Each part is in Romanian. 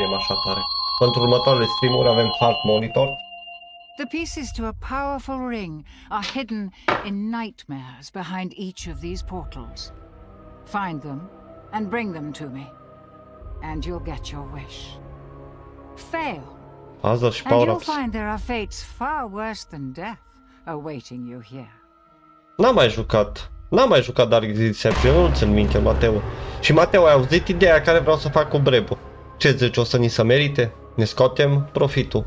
subscriem așa tare. Pentru următoarele stream-uri avem HeartMonitor. The pieces to a powerful ring are hidden in nightmares behind each of these portals. Find them and bring them to me, and you'll get your wish. Fail, and you'll find there are fates far worse than death awaiting you here. N-am mai jucat Dark Existia, eu nu țin minte, Mateu. Și Mateu, ai auzit ideea care vreau să fac cu Brebu? Ce zici, o să ni se merite? Ne scoatem profitul.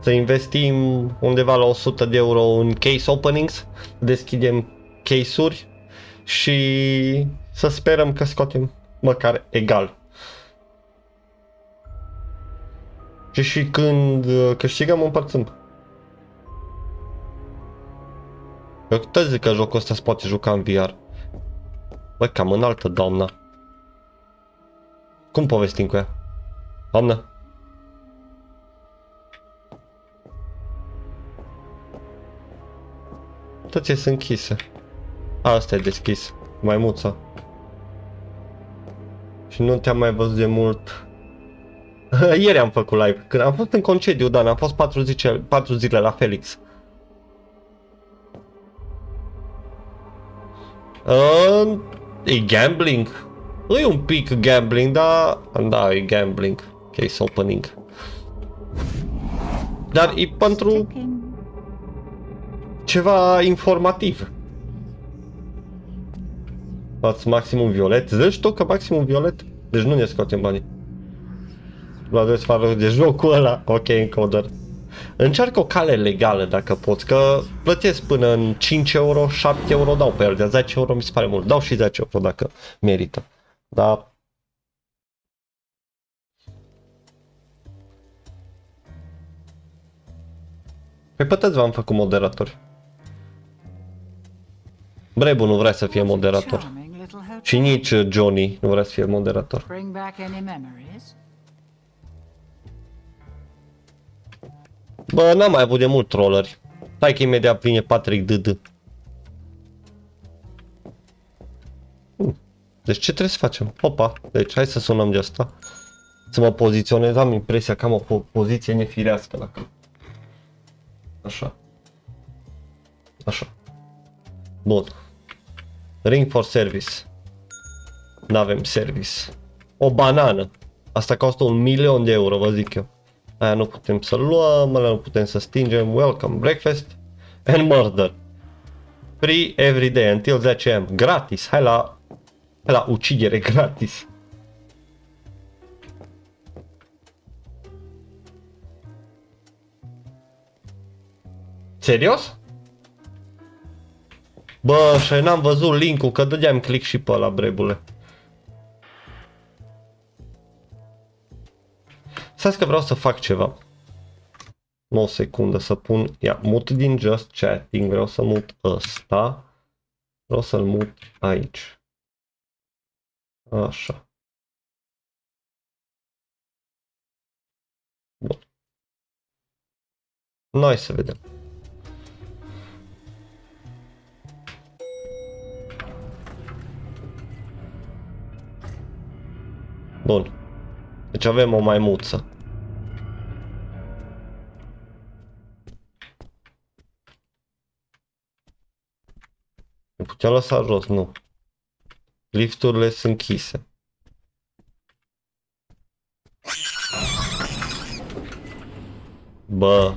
Să investim undeva la 100 de euro în case openings, deschidem case-uri și să sperăm că scoatem măcar egal. Și când câștigăm, împărțim. Eu tot zic că jocul ăsta se poate juca în VR. Băi, cam înaltă, doamna. Cum povestim cu ea? Doamna? Toți sunt închise. Asta e deschis. Maimuța. Și nu te-am mai văzut de mult. Ieri am făcut live. Când am fost în concediu, dar am fost 4 zile la Felix. E gambling. E un pic gambling, dar... Da, e gambling. Case opening. Dar e pentru... ceva informativ. Luați maximum violet. Zici tu că maximum violet? Deci nu ne scoatem banii. Luați farul de jocul ăla. Ok, encoder. Încearcă o cale legală dacă poți, că plătesc până în 5 euro, 7 euro dau pe el, de 10 euro mi se pare mult, dau și 10 euro dacă merită, dar... Păi pătăți v-am făcut moderatori. Brebu nu vrea să fie moderator și nici Johnny nu vrea să fie moderator. Bă, n-am mai avut de mult trolleri. Hai că imediat vine Patrick D. Deci ce trebuie să facem? Opa, deci hai să sunăm de asta. Să mă poziționez, am impresia că am o poziție nefirească la cap. Așa. Așa. Bun. Ring for service. N-avem service. O banană. Asta costă 1.000.000 de euro, vă zic eu. Aia nu putem să luăm, alea nu putem să stingem. Welcome, breakfast and murder. Free every day until 10 am. Gratis, hai la ucidere gratis. Serios? Bă, și n-am văzut link-ul, că dădeam click și pe ăla, Brebule. Stați că vreau să fac ceva. Nu, o secundă, să pun... Ia, mut din Just Chatting. Vreau să mut ăsta. Vreau să-l mut aici. Așa. Bun. Noi să vedem. Bun. Deci avem o maimuță. Ne puteam lăsa jos, nu. Lifturile sunt închise. Bă.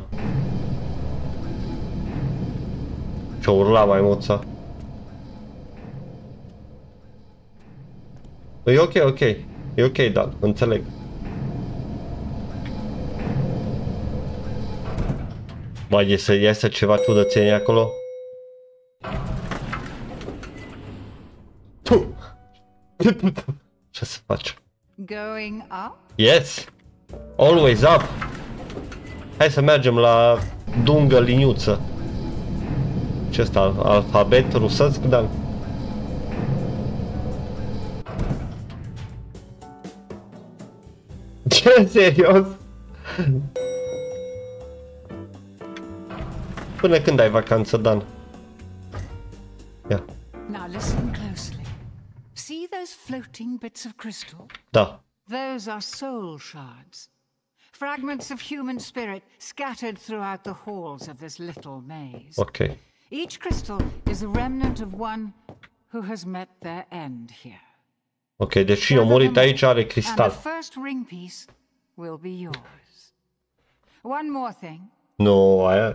Ce-o urla maimuța. E ok, ok. E ok, Dan, înțeleg. Bă, e să iasă ceva ciudățenie acolo? Ce să faci? Going up? Yes! Always up! Hai să mergem la dungă liniuță. Ce ăsta? Alfabet rusesc? Dar... Ce? Serios? Până când ai vacanță, Dan? Ia. Da. Those are soul shards. Fragments of human spirit scattered throughout the halls of this little maze. Okay. Each crystal is a remnant of one who has met their end here. Ok, deci și murit aici are cristal. The first ring piece will be yours. One more thing. Nu, aia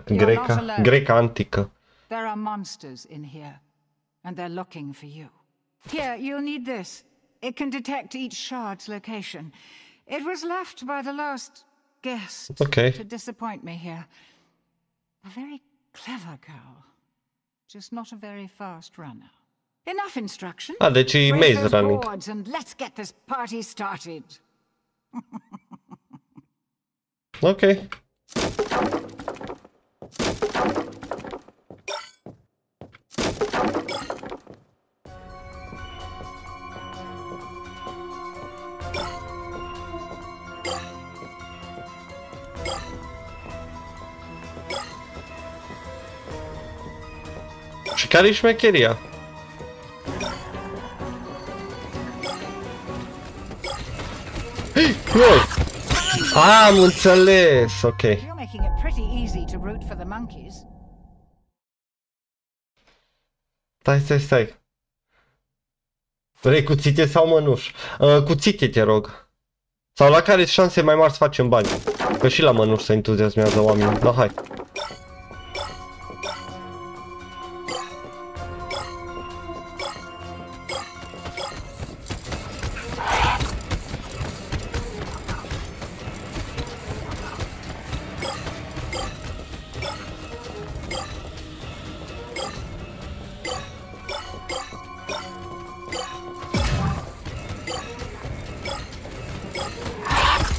greca antică. There are monsters in here and they're looking for you. Here, you'll need this. It can detect each shard's location. It was left by the last guest to disappoint me here. A very clever girl, just not a very fast runner. Enough instruction. Ah, deci e maze running. And let's get this party started. Okay. Și care e șmecheria? Am înțeles, ok. Stai. Vrei cuțite sau mănuș? Cuțite, te rog. Sau la care șanse mai mari să facem bani? Că și la mănuș se entuziasmează oamenii. Da, hai.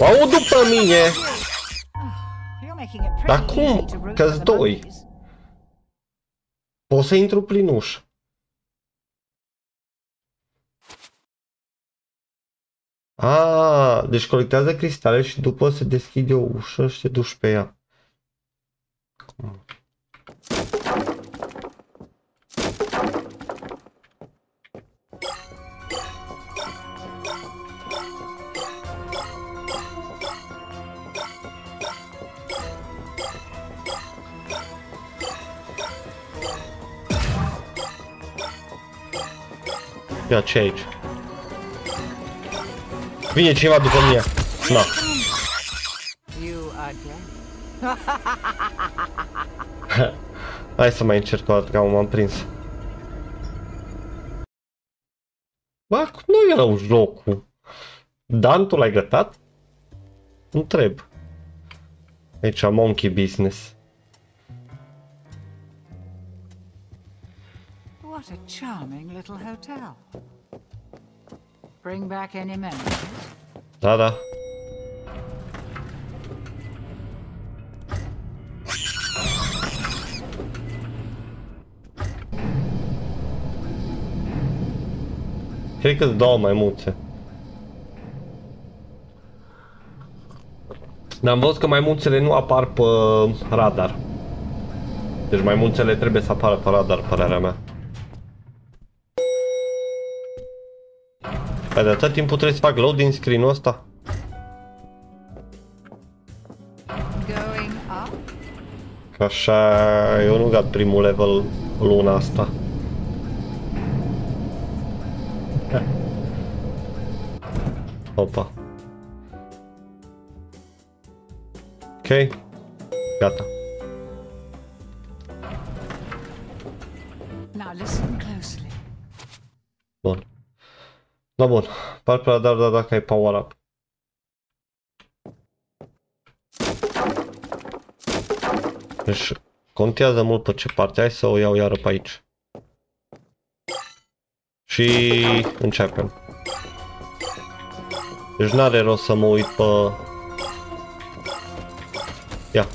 Au după mine! Dar cum? Că-s doi! Pot să intru prin ușă. Ah, deci colectează cristale și după se deschide o ușă și te duci pe ea. Ia ce aici? Vine cineva după mine. Na. Hai să mai încerc o dată, că m-am prins. Bă, nu era un jocul. Dan, tu l-ai gătat? Întreb. Aici, Monkey Business. What a charming little hotel. Bring back any memories. Da, da. Cred că-ți dau mai multe. Dar am văzut că maimuțele nu apar pe radar. Deci maimuțele trebuie să apară pe radar, părerea mea. Dar de atât timpul trebuie să fac load din screen-ul ăsta. Ca așa, eu nu gat primul level luna asta. Opa. Ok. Gata. Bun. Da, bun, par pe radar, dar dacă ai power-up. Deci, contează mult pe ce parte. Hai să o iau iară pe aici. Și începem. Deci n-are rost să mă uit pe... Ia.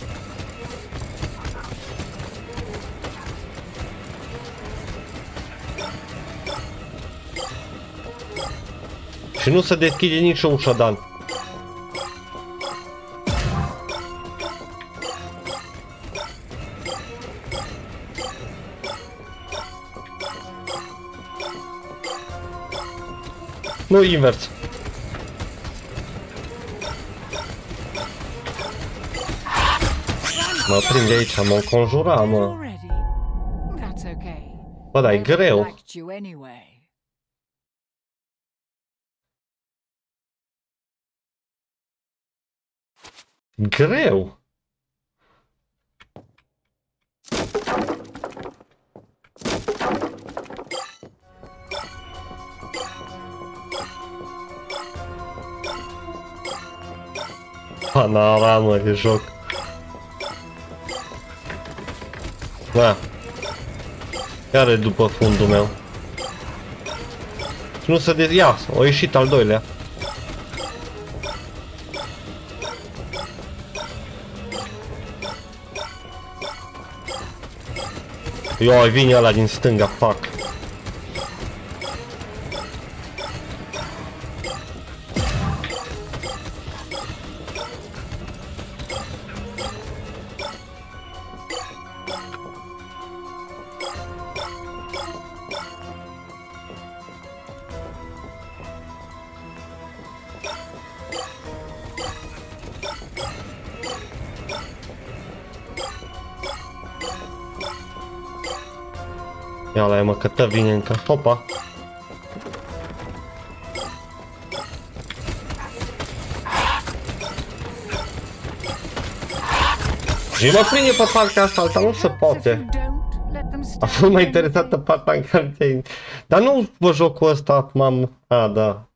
Și nu se deschide nici o ușă, Dan. Nu invers. mă prinde aici, mă înconjura, mă. Bă, dar e greu. Greu! Panorama de joc. Da. Care după fundul meu? Nu se de... Ia, a ieșit al doilea. Ia, vine ăla din stânga, fac. Că tă vine încă, hopa. Și mă prinde pe partea asta, alta nu se poate. A fost mai interesată partea în care... Dar nu pe jocul ăsta m-am... A, da.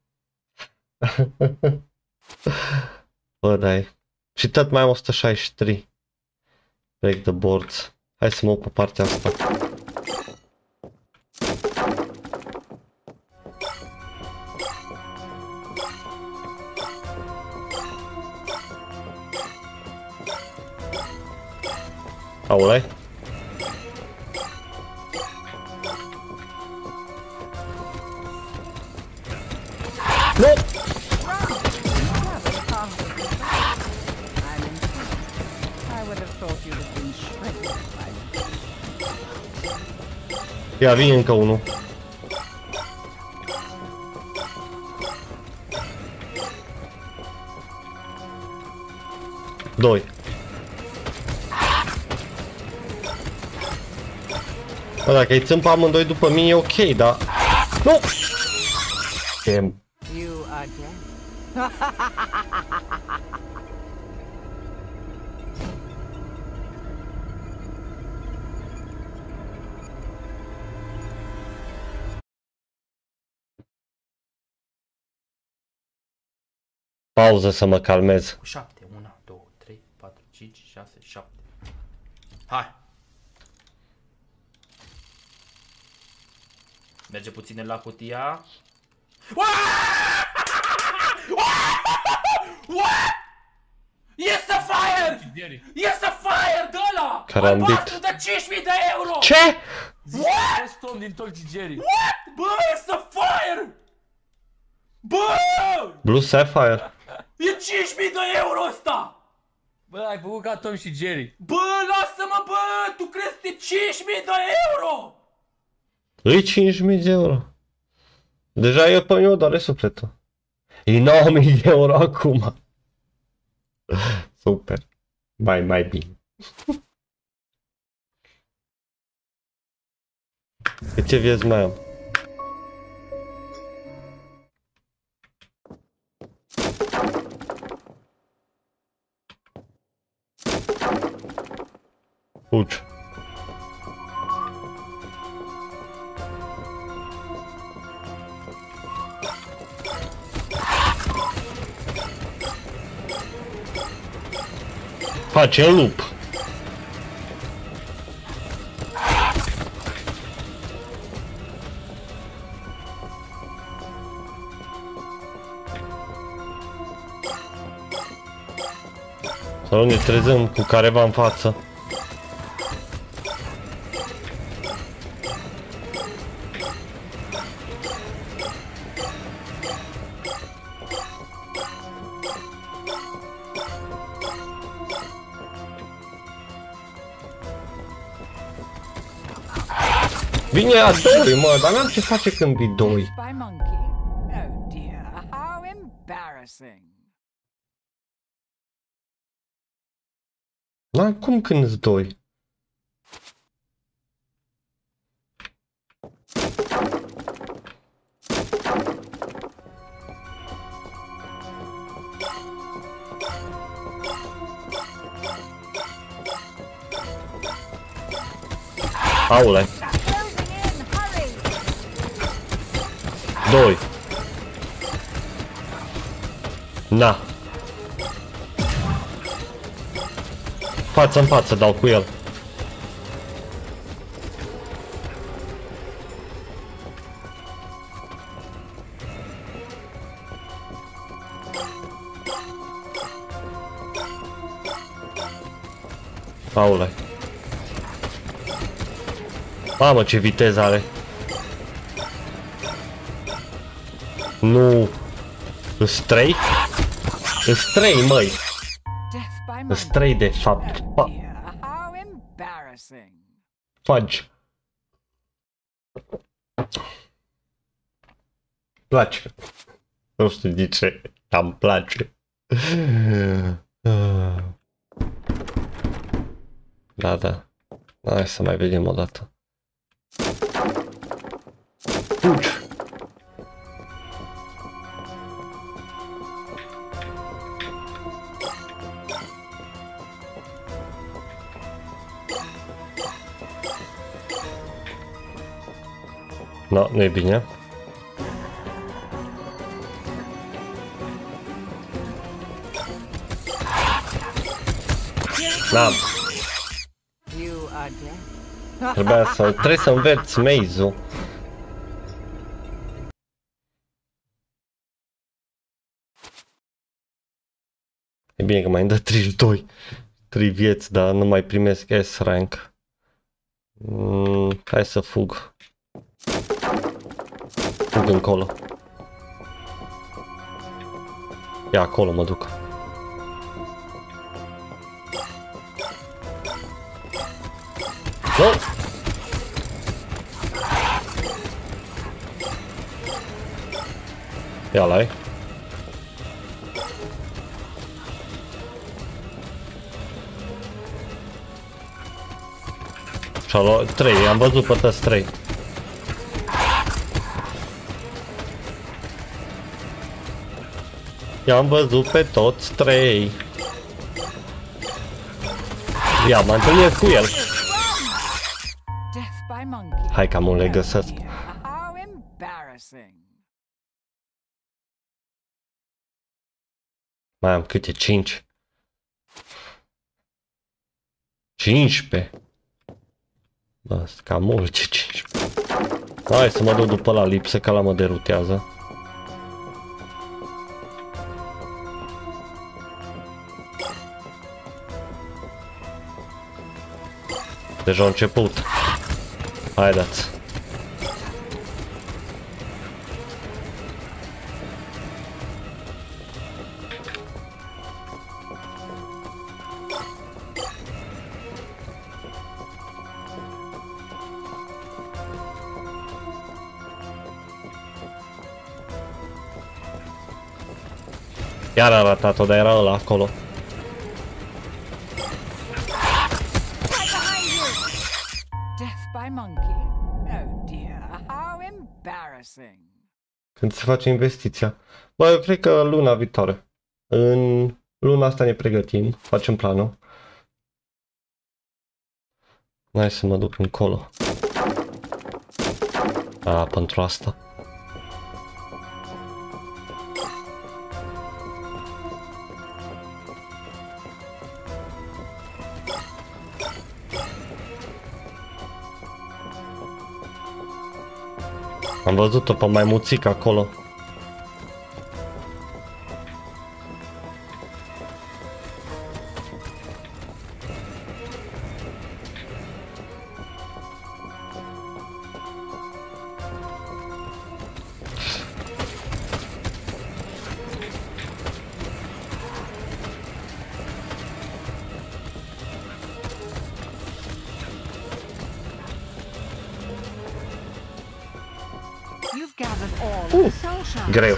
Bă, dai. Și tot mai am 163. Break the boards. Hai să mă uit pe partea asta. Aulai. Nu! Ia, vine încă unul. Doi. Bă, dacă îi țâmpă amândoi după mine, e ok, dar... Nu! Damn. Pauză să mă calmez. 7, 1, 2, 3, 4, 5, 6, 7. Hai! Merge puțin la cutia. Yes a fire! Yes a fire de ăla! Albastru de 5.000 de euro! Ce? What? Tom din Tom și Jerry. What? Bă, yes a fire! Bă! Blue Sapphire. E 5.000 de euro ăsta! Bă, ai făcut ca Tom și Jerry. Bă, lasă-mă, bă! Tu crezi că e 5.000 de euro? Îi 5.000 de euro. Deja e pe eu, doare sufletul. E 9.000 de euro acum. Super. Mai bine. Câte vieți mai am? Uci. Face lup. Sau ne trezăm cu careva în față. Vine a doi, mă, dar n-am ce face când vii doi. N-ai cum când-s doi. Aule. Doi. Na. Față în față dau cu el. Aule. Mamă, ce viteză are. Nu. Îs trei? Îs trei, măi. Îs trei, de fapt. Fudge. Place. Nu știu de ce, dar îmi place. Da, da. Hai să mai vedem o dată. Fugi! No, nu e bine. N-am. Trebuie să înveți maze-ul. E bine că mai îmi dă 32, 3 vieți, dar nu mai primesc S-rank. Hai să fug. Fug încolo. Ia acolo mă duc. No! Ia la-i. Și-a luat 3, am văzut pe tăs 3. I-am văzut pe toți 3. Ia, m-am întâlnit cu el. Hai că mă le găsesc. Mai am câte 5. 15. Bă, cam mult, 15. Hai să mă duc după la lipsă, că ăla mă derutează. Deja a început. Haideți. Iar a ratat-o, dar era ăla acolo. Când se face investiția. Bă, eu cred că luna viitoare. În luna asta ne pregătim, facem planul. Hai să mă duc încolo. A, pentru asta. Am văzut-o pe maimuțică acolo. Greu.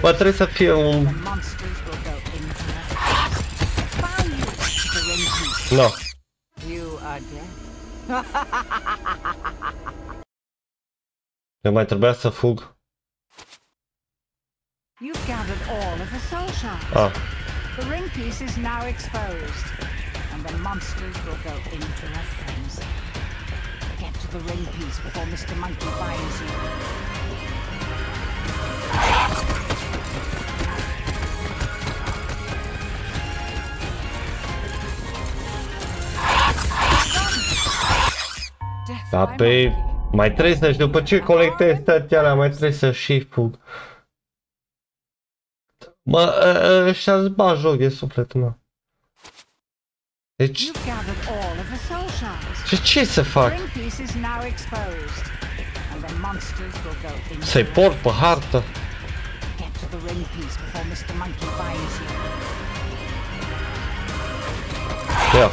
Bă, trebuie să fie un... No. Eu mai trebuia să fug. Ah. The ring piece is now exposed, and the monsters will go into their frenzy. Get to the ring piece before Mr. Monkey finds you. Da, pe mai trebuie să-și, după ce colectez tătiala, mai trebuie să și fug. Mă, și-ați bat joc de sufletul meu. Deci... ce să fac? Să-i port pe hartă? Ia.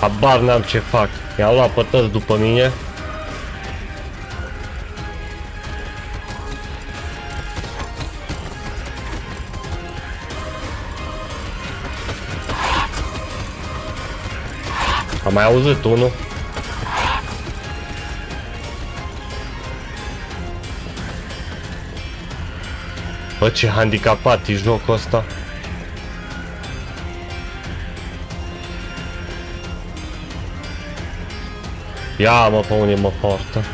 Habar n-am ce fac. I-am luat pe toți după mine. Am mai auzit unul. Bă, ce handicapat e jocul ăsta. Ia mă, pe unde mă poartă.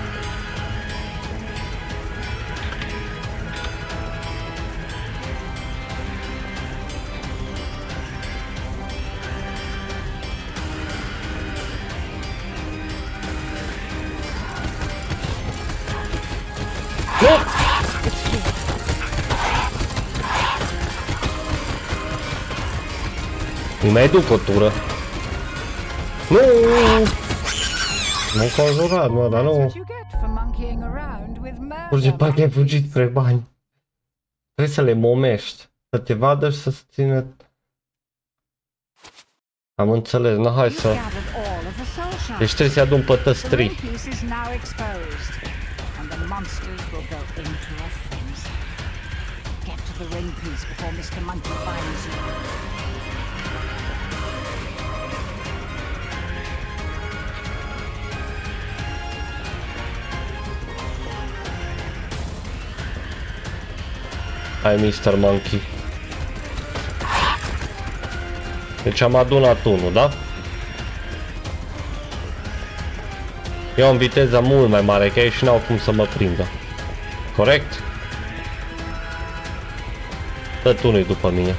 Nu mai duc o tură. Nu! M-am conjurat, mă, dar nu... Pur de parcă ai fugit spre bani. Trebuie să le momești. Să te vadă și să se țină... Am înțeles, na, hai să... Deci trebuie să-i adun pe tăți 3. Hai, Mr. Monkey. Deci am adunat unul, da? Eu am viteza mult mai mare ca ei și n-au cum să mă prindă. Corect? Tot unul după mine.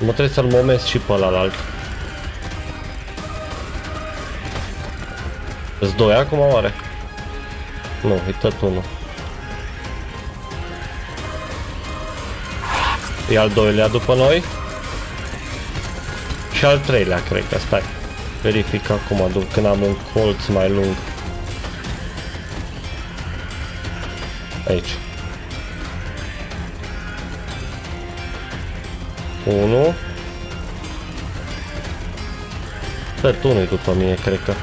Mă trebuie să-l momesc și pe ălalt. Îs doi acum oare? Nu, e tot unul. E al doilea după noi. Și al treilea, cred că, stai. Verific acum, când am un colț mai lung. Aici. 1. Tot unul după mine, cred că.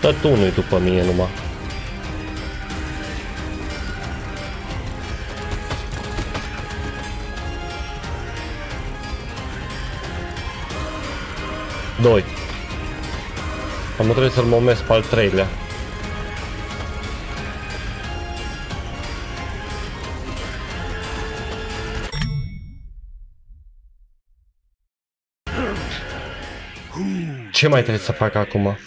Tot unul după mine numai. Doi. Am trebuie să-l momesc pe al treilea. Ce mai trebuie să fac acum?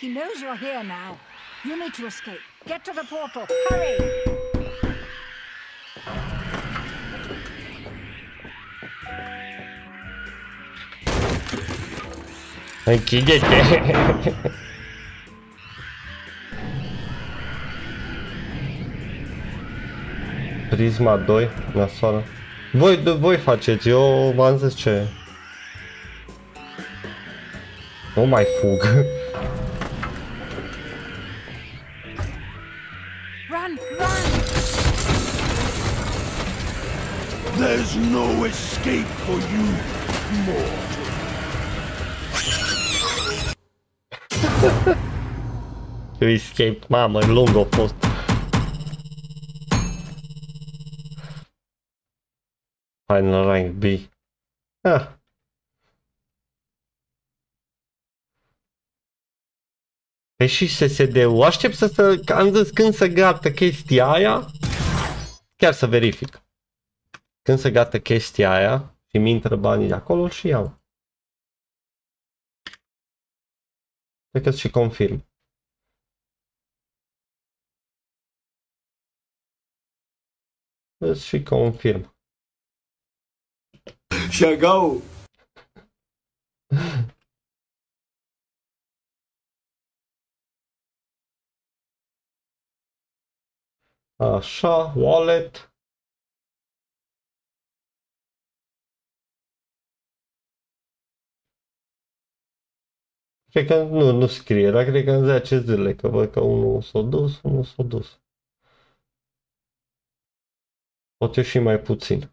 He knows you're here now. You need to escape. Get to the portal. Hurry! Închide-te! Prisma 2, nasoală. Voi faceți, eu v-am zis ce. Nu mai fug. Run, run. There's no escape for you, Morty. Escape, mamă, lung a fost. Final rank B. Ah. Păi și SSD-ul, aștept să am zis când se gata chestia aia, chiar să verific. Când se gata chestia aia și mi intră banii de acolo și iau. Cred că și confirm. Și confirm. Chegou! Așa, wallet. Cred că nu scrie, dar cred că în 10 zile, că văd că unul s-a dus, unul s-a dus. Pot eu și mai puțin.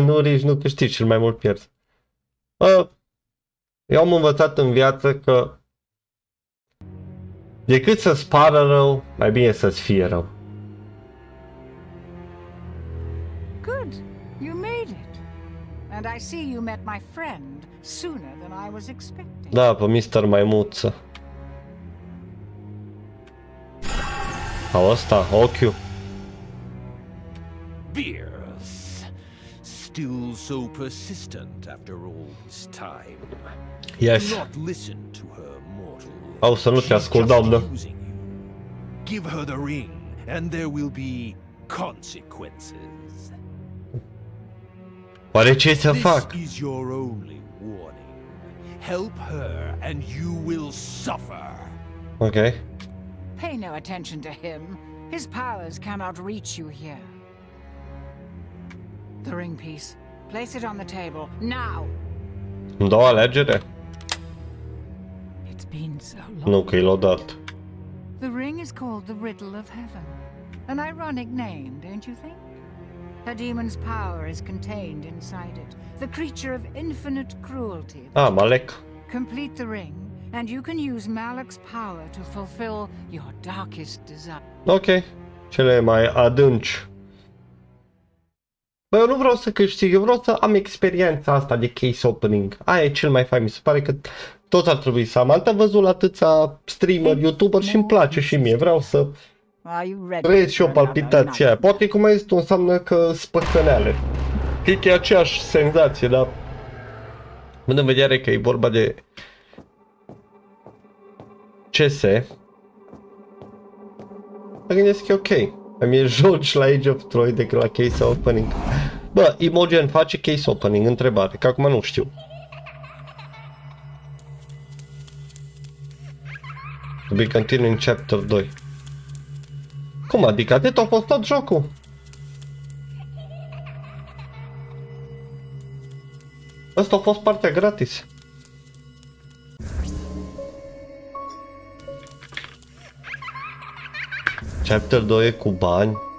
Nu rici, nu câștigi, cel mai mult pierzi. Eu am învățat în viață că decât să-ți pară rău, mai bine să-ți fie rău. Good. You made it. And I see you met my friend sooner than I was expecting. Da, pe Mr. Maimuță. Sau ăsta, ochiul. Beers. Still so persistent after all this time. Yes. Not listen to her, mortal. Au să nu te ascult, doamnă. Give her the ring and there will be consequences. Oare ce să fac? This is your only warning. Help her and you will suffer. Okay. Pay no attention to him. His powers cannot reach you here. The ring piece. Place it on the table now. Două alegere. It's been so long. Nu că i l-a dat. The ring is called the Riddle of Heaven. An ironic name, don't you think? Her demon's power is contained inside it. The creature of infinite cruelty. Ah, Malek. Complete the ring. And you can use Malek's power to fulfill your darkest desire. Ok, cele mai adânci. Bă, eu nu vreau să câștig, eu vreau să am experiența asta de case opening. Aia e cel mai fain, mi se pare că tot ar trebui să am. Am văzut la atâția streamer, youtuber și îmi place și mie. Vreau să trăiesc și o palpitație aia. Poate cum mai zis, înseamnă că spăcăneale. Cred că e aceeași senzație, dar în vedere că e vorba de CS, mă gândesc că e ok, îmi joci la Age of Troy decât la case opening. Bă, Imogen face case opening, întrebare, că acum nu știu. To be continued in chapter 2. Cum adică? Atât a postat jocul? Asta a fost partea gratis. Chapter 2 e cu bani.